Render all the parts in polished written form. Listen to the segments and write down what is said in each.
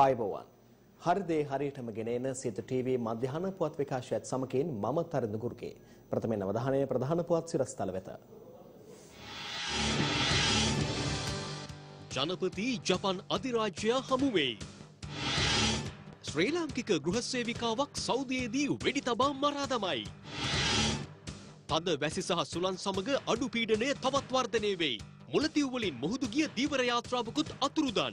ආයුබෝවන්. හරිදේ හරියටම ගෙනෙන සිත ටීවී මධ්‍යහන පුවත් විකාශයත් සමගින් මම තරිඳු ගුරුගේ. ප්‍රථමයෙන් අවධානය ප්‍රධාන පුවත් සිරස්තල වෙත. ජනපති ජපන් අධිරාජ්‍යය හමු වෙයි. ශ්‍රී ලාංකික ගෘහසේවිකාවක් සෞදියේදී වෙඩි තබා මරා දමයි. තද වැසි සහ සුළං සමග අඩු පීඩනය තවත් වර්ධනය වෙයි. මුලතිව් වලින් මුහුදු ගිය දීවර යාත්‍රාවකුත් අතුරුදන්.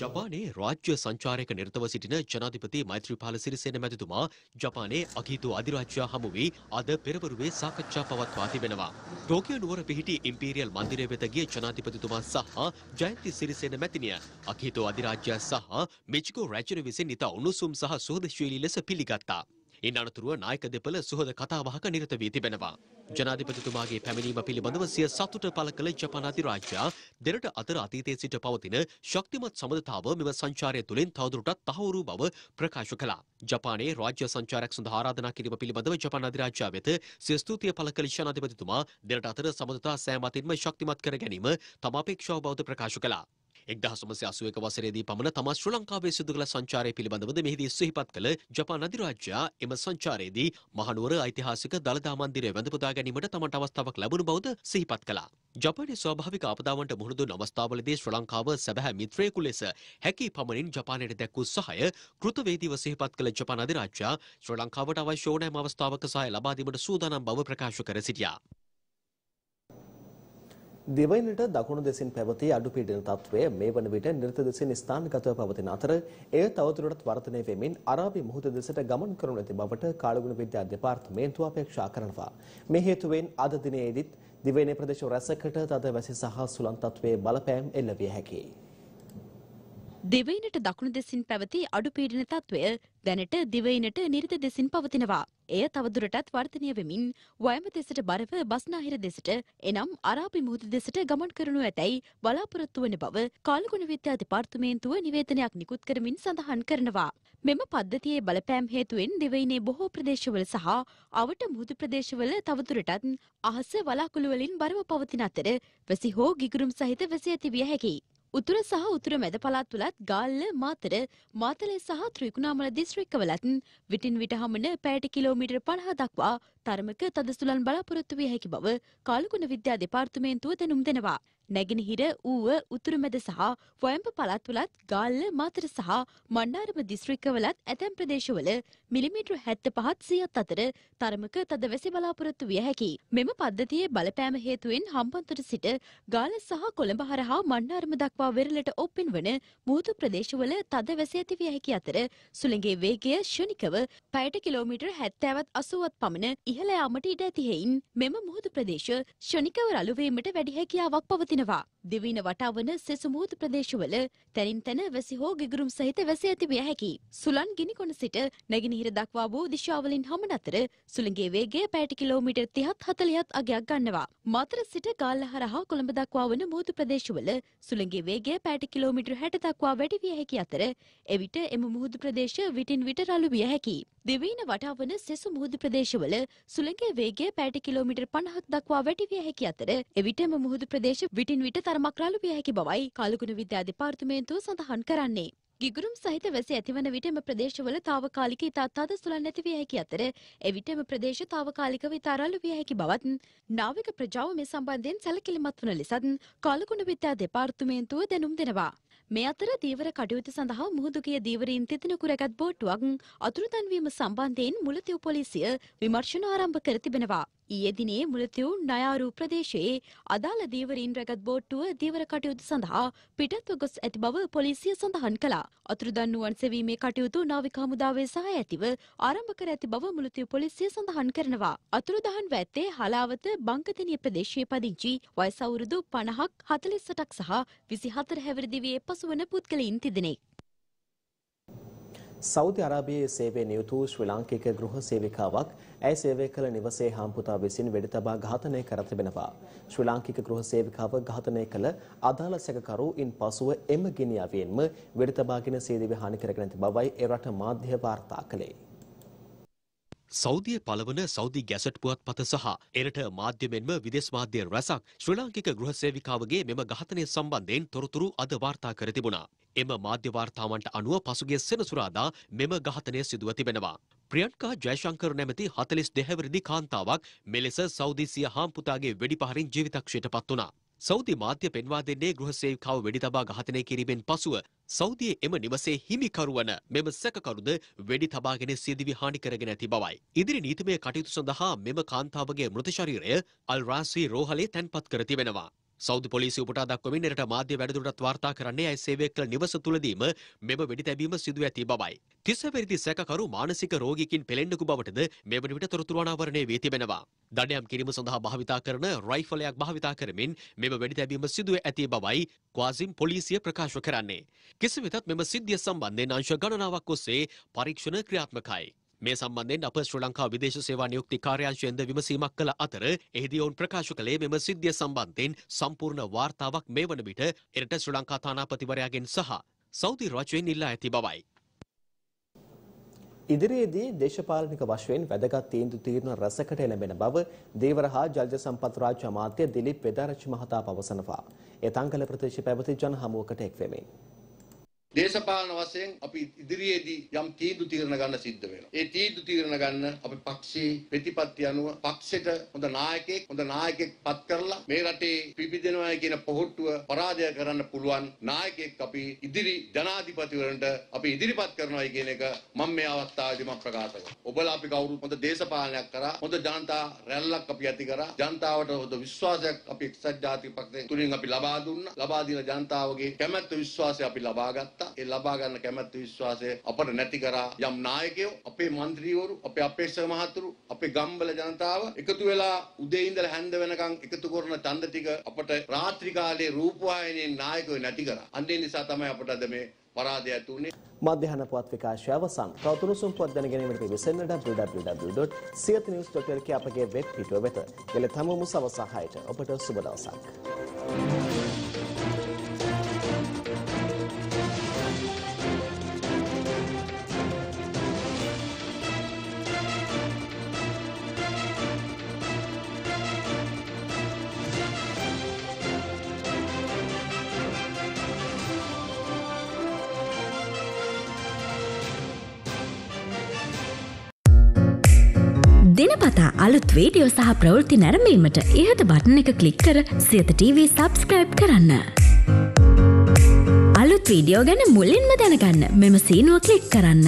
ජපානයේ රාජ්‍ය සංචාරයක නිරතව සිටින ජනාධිපති මෛත්‍රීපාල සිරිසේන මැතිතුමා ජපානයේ අකහිතු අධිරාජ්‍යය හමු වී අද පෙරවරුවේ සාකච්ඡා පවත්වා තිබෙනවා. ටෝකියෝ නුවර පිහිටි ඉම්පීරියල් මන්දිරය වෙත ගිය ජනාධිපතිතුමා සහ ජයන්ති සිරිසේන මැතිණිය අකහිතෝ අධිරාජ්‍යය සහ මෙක්සිකෝ රැජින විසින් ඉතා උණුසුම් සහ සුහදශීලී ලෙස පිළිගත්තා. ඉන් අනතුරුව නායක දෙපළ සුහද කතාබහක නිරත වී තිබෙනවා. ජනාධිපතිතුමාගේ පැමිණීම පිළිබඳව සිය සතුට පළ කළ ජපාන අධිරාජ්‍යය දෙරට අතර අතීතයේ සිට පවතින ශක්තිමත් සබඳතාව මෙම සංචාරය තුළින් තවදුරටත් තහවුරු බව ප්‍රකාශ කළා. ජපානයේ රාජ්‍ය සංචාරයක් සඳහා ආරාධනා කිරීම පිළිබඳව ජපාන අධිරාජ්‍යය වෙත සිය ස්තුතිය පළ කළ ජනාධිපතිතුමා දෙරට අතර සබඳතා සෑම අතින්ම ශක්තිමත් කර ගැනීම තම අපේක්ෂාව බවද ප්‍රකාශ කළා. 1981 වසරේදී පමණ තමා ශ්‍රී ලංකාවේ සිදු කළ සංචාරය පිළිබඳවද මෙහිදී සිහිපත් කළ ජපාන අධිරාජ්‍යය එම සංචාරයේදී මහනුවර ඓතිහාසික දළදා මන්දිරය වැඳපුදා ගැනීමට තමන්ට අවස්ථාවක් ලැබුණු බවද සිහිපත් කළා. ජපානයේ ස්වාභාවික ආපදාවන්ට මුහුණ දුන් අවස්ථාවලදී ශ්‍රී ලංකාව සැබෑ මිත්‍රයෙකු ලෙස හැකි පමණින් ජපානයට දැක් වූ සහාය කෘතවේදීව සිහිපත් කළ ජපාන අධිරාජ්‍යය ශ්‍රී ලංකාවට අවශ්‍ය ඕනෑම අවස්ථාවක සහාය ලබා දීමට සූදානම් බව ප්‍රකාශ කර සිටියා. දිවයිනට දකුණු දෙසින් පැවති අඩුපීඩන තත්ත්වය මේ වන විට නිරත දෙසින් ස්ථානගතව පවතින අතර එය තවදුරටත් වර්ධනය වෙමින් අරාබි මුහුද දෙසට ගමන් කරනු ඇති බවට කාලගුණ විද්‍යා දෙපාර්තමේන්තුව අපේක්ෂා කරනවා. මේ හේතුවෙන් අද දිනයේදීත් දිවයිනේ ප්‍රදේශ රැසකට තද වැසි සහ සුළං තත්ත්වයේ බලපෑම් එල්ල විය හැකියි. දිවයිනට දකුණු දෙසින් පැවති අඩුපීඩන තත්ත්වය දැනට දිවයිනට නිරත දෙසින් පවතිනවා. එය තවදුරටත් වර්ධනය වෙමින් වයඹ දෙසට බරව බස්නාහිර දෙසට එනම් අරාබි මුහුද දෙසට ගමන් කරනු ඇතැයි බලාපොරොත්තු වන බව කාලගුණ විද්‍යා දෙපාර්තමේන්තුව නිවේදනයක් නිකුත් කරමින් සඳහන් කරනවා. මෙම පද්ධතියේ බලපෑම් හේතුවෙන් දිවයිනේ බොහෝ ප්‍රදේශවල සහ අවට මුහුදු ප්‍රදේශවල තවදුරටත් අහස වලාකුළු වලින් බරව පවතින අතර වැසි හෝ ගිගුරුම් සහිත වැසි ඇති විය හැකියි. උතුර සහ උතුර මැද පළාත් තුලත් ගාල්ල, මාතර, මාතලේ සහ ත්‍රිකුණාමල දිස්ත්‍රික්කවලත් විටින් විට හමන පැයට කිලෝමීටර 50 දක්වා තරමක තද සුළං බලාපොරොත්තු විය හැකි බව කාලගුණ විද්‍යා දෙපාර්තමේන්තුව දැනුම් දෙනවා. නැගෙනහිර, ඌව, උතුරු මැද සහ වයඹ පළාත් තුලත් ගාල්ල, මාතර සහ මණ්ඩාරම දිස්ත්‍රික්කවලත් ඇතැම් ප්‍රදේශවල මිලිමීටර 75-100 අතර තරමක තද වැසි බලාපොරොත්තු විය හැකියි. මෙම පද්ධතියේ බලපෑම හේතුවෙන් හම්බන්තොට සිට ගාල්ල සහ කොළඹ හරහා මණ්ඩාරම දක්වා වෙරළට ඔප්පින්වන මුහුදු ප්‍රදේශවල තද වැසි ඇති විය හැකි අතර සුළඟේ වේගය ශනිකව පැයට කිලෝමීටර 70-80ක් පමණ ඉහළ යාමට ඉඩ ඇති හේයින් මෙම මුහුදු ප්‍රදේශ ශනිකව රළු වීමට වැඩි හැකියාවක් පවතින. දිවයින වටා වන සෙසු මුහුදු ප්‍රදේශවල තැනින් තැන වැසි හෝ ගිගුරුම් සහිත වැසි ඇති විය හැකියි. සුළං ගිනිකොන සිට නැගෙනහිර දක්වා වූ දිශාවලින් හමන අතර සුළඟේ වේගය පැයට කිලෝමීටර් 30-40ක් අගයක් ගන්නවා. මාතර සිට ගාල්ල හරහා කොළඹ දක්වා වන මුහුදු ප්‍රදේශවල සුළඟේ වේගය පැයට කිලෝමීටර් 60 දක්වා වැඩි විය හැකි අතර එවිට එම මුහුදු ප්‍රදේශ විටින් විට රළු විය හැකියි. දිවයින වටා වන සෙසු මුහුදු ප්‍රදේශවල සුළඟේ වේගය පැයට කිලෝමීටර් 50ක් දක්වා වැඩි විය හැකි අතර එවිට එම මුහුදු ප්‍රදේශ විටින් විට තරමක් රළු විය හැකි බවයි කාලගුණ විද්‍යා දෙපාර්තමේන්තුව සඳහන් කරන්නේ. ගිගුරුම් සහිත වැසි ඇතිවන විට එම ප්‍රදේශවල తాවකාලික ඉතා තද සුළං නැති විය හැකි අතර එවිට එම ප්‍රදේශ తాවකාලිකව ඉතා රළු විය හැකි බවත් නාවික ප්‍රජාව මේ සම්බන්ධයෙන් සැලකිලිමත් වන ලෙසත් කාලගුණ විද්‍යා දෙපාර්තමේන්තුව දැනුම් දෙනවා. මේ අතර දීවර කටයුතු සඳහා මුහුදුගේ දීවරීන් තිදෙනෙකු රැගත් බෝට්ටුවක් අතුරුදන් වීම සම්බන්ධයෙන් මුලතිව් පොලිසිය විමර්ශන ආරම්භ කර තිබෙනවා. ඊයේ දිනේ මුලතිව් නයාරු ප්‍රදේශයේ අදාළ දීවරීන් රැගත් බෝට්ටුව දීවර කටයුතු සඳහා පිටත්ව ගොස් ඇති බව පොලිසිය සඳහන් කළා. අතුරුදන් වූ අන්සෙවීමේ කටයුතු නාවික හමුදාවේ සහාය ඇතිව ආරම්භ කර ඇති බව මුලතිව් පොලිසිය සඳහන් කරනවා. අතුරුදහන් වැත්තේ හලාවත බංකදිනිය ප්‍රදේශයේ පදිංචි වයස අවුරුදු 50ක් 48ක් සහ 24 හැවිරිදි වයේ පසුවන පුද්ගලයින් තිදෙනෙක්. සෞදි අරාබියේ සේවයේ නියුතු ශ්‍රී ලාංකික ගෘහ සේවිකාවක් ඇය සේවය කළ නිවසේ හම්පුතා විසින් වෙඩි තබා ඝාතනය කර තිබෙනවා. ශ්‍රී ලාංකික ගෘහ සේවිකාව ඝාතනය කළ අදාළ සැකකරුන් පසුව එම ගිනියවෙන්ම වෙඩි තබාගෙන සේදෙවි හානි කරගෙන තිබ බවයි ඒ රට මාධ්‍ය වාර්තා කළේ. සෞදියේ පළවන සෞදි ගැසට් පුවත්පත සහ එරට මාධ්‍යමෙන්ම විදේශ මාධ්‍ය රැසක් ශ්‍රී ලාංකික ගෘහ සේවිකාවගේ මෙම ඝාතනය සම්බන්ධයෙන් තොරතුරු අද වාර්තා කර තිබුණා. එම මාධ්‍ය වාර්තාවන්ට අනුව පසුගිය සෙනසුරාදා මෙම ඝාතනය සිදුව තිබෙනවා. ප්‍රියන්කා ජයශංකර නැමැති 42 වරිදි කාන්තාවක් මෙලෙස සෞදි සිය හාම්පුතාගේ වෙඩිපහරින් ජීවිතක්ෂයට පත් වුණා. සෞදි මාධ්‍ය පෙන්වා දෙන්නේ ගෘහ සේවිකාව වෙඩි තබා ඝාතනය කිරීමෙන් පසුව සෞදියේ එම නිවසේ හිමිකරු වන මෙම සැකකරුද වෙඩි තබාගෙන සියදිවි හානි කරගෙන ඇති බවයි. ඉදිරි නීතිමය කටයුතු සඳහා මෙම කාන්තාවගේ මෘත ශරීරය අල් රාසි රෝහලේ තැන්පත් කර තිබෙනවා. සෞදි පොලිසිය උපුටා දක්වමින් එරට මාධ්‍ය වැඩිදුරටත් වාර්තා කරන්නේ ඇය සේවය කළ නිවස තුලදීම මෙම වෙඩි තැබීම සිදු ඇති බවයි. 30 වෙනිදි සැකකරු මානසික රෝගියකින් පෙළෙන්නකු බවටද මේ වන විට තොරතුරු අනාවරණය වී තිබෙනවා. දඩයම් කිරීම සඳහා භාවිතා කරන රයිෆලයක් භාවිතා කරමින් මෙම වෙඩි තැබීම සිදු ඇති බවයි ක්වාසිම් පොලිසිය ප්‍රකාශ කරන්නේ. කිසිම විටත් මෙම සිද්ධිය සම්බන්ධයෙන් අංශ ගණනාවක් ඔස්සේ පරීක්ෂණ ක්‍රියාත්මකයි. මේ සම්බන්ධයෙන් අප ශ්‍රී ලංකා විදේශ සේවා නියුක්ති කාර්යාංශයෙන්ද විමසීමක් කළ අතර එහිදී ඔවුන් ප්‍රකාශ කළේ මෙම සිද්ධිය සම්බන්ධයෙන් සම්පූර්ණ වාර්තාවක් මේ වන විට එරට ශ්‍රී ලංකා තානාපතිවරයාගෙන් සහ සෞදි රජයෙන් ඉල්ලා ඇති බවයි. ඉදිරියේදී දේශපාලනික වශයෙන් වැදගත් තීන්දුව తీරන රසකට එළඹෙන බව දේවරහා ජල්ජ සම්පත් රාජ්‍ය අමාත්‍ය දිලීප් වේදාරච්චි මහතා පවසනවා. ඒ තංගල ප්‍රදේශයේ පැවති ජන හමුවකට එක් වෙමින් දේශපාලන වශයෙන් අපි ඉදිරියේදී යම් තීන්දුව తీරන ගන්න සිද්ධ වෙනවා. ඒ තීන්දුව తీරන ගන්න අපි පක්ෂයේ ප්‍රතිපත්ති අනුව පක්ෂයට හොඳ නායකයෙක් පත් කරලා මේ රටේ පිපිදෙනවා කියන පොහොට්ටුව පරාජය කරන්න පුළුවන් නායකයෙක් අපි ඉදිරි ජනාධිපතිවරණයට අපි ඉදිරිපත් කරනවා කියන එක මම මේ අවස්ථාවේදී මම ප්‍රකාශ කරනවා. ඔබලා අපි කවුරුත් හොඳ දේශපාලනයක් කරා, හොඳ ජනතා රැල්ලක් අපි ඇති කරා, ජනතාවට හොඳ විශ්වාසයක් අපි එක්සත් ජාතික පක්ෂයෙන් තුලින් අපි ලබා දුන්නා. ලබා දීලා ජනතාවගේ කැමැත්ත විශ්වාසය අපි ලබා ගත්තා. ඒ ලබා ගන්න කැමැති විශ්වාසය අපට නැති කරා යම් නායකයෝ, අපේ മന്ത്രിවරු, අපේ අපේක්ෂක මහතුරු, අපේ ගම්බල ජනතාව එකතු වෙලා උදේ ඉඳලා හැන්ද වෙනකන් එකතු කරන ඡන්ද ටික අපට රාත්‍රී කාලයේ රූපවාහිනියේ නායකයෝ නැති කරා. අන්නේ නිසා තමයි අපට අද මේ පරාදය ඇති වුනේ. මධ්‍යහන පුවත් විකාශය අවසන්. තවතුරුසුම් පුවත් දැනගැනීමට පිවිසෙන්නට www.siyathnews.lk අපගේ වෙබ් පිටුව වෙත. එල තමම සවස 6ට ඔබට සුබ දවසක්. දිනපතා අලුත් වීඩියෝ සහ ප්‍රවෘත්ති නැරඹීමට ඉහත බටන් එක ක්ලික් කර සියත TV subscribe කරන්න. අලුත් වීඩියෝ ගැන මුලින්ම දැනගන්න මෙම සීනුව ක්ලික් කරන්න.